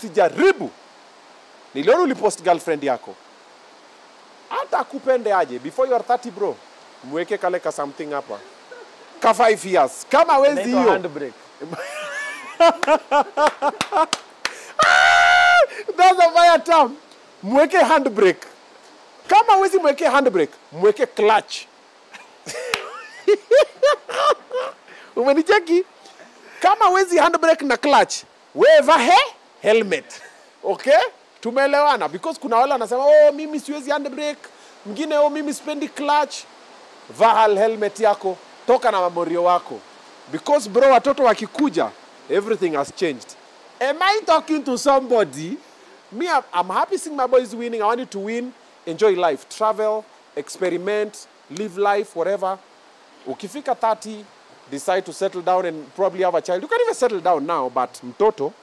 Sijaribu. Niliona ulipost girlfriend yako. Hata kupende aje. Before you are 30 bro. Mweke kale ka something hapa. Ka 5 years. Kama wezi hiyo. Naito handbrake. That's a fire term. Mweke handbrake. Kama wezi mweke handbrake. Mweke clutch. Umenicheki? Kama wezi handbrake na clutch. Weva he? Helmet. Okay? Tumelewana. Because kuna wala nasema, oh mimi siwezi handbrake. Mgine oh mimi spendi clutch. Vahal helmet yako. Toka na mamorio wako. Because bro watoto wakikuja. Everything has changed. Am I talking to somebody? Me, I'm happy seeing my boys winning. I want you to win. Enjoy life. Travel. Experiment. Live life. Whatever. Ukifika 30. Decide to settle down and probably have a child. You can't even settle down now, but mtoto.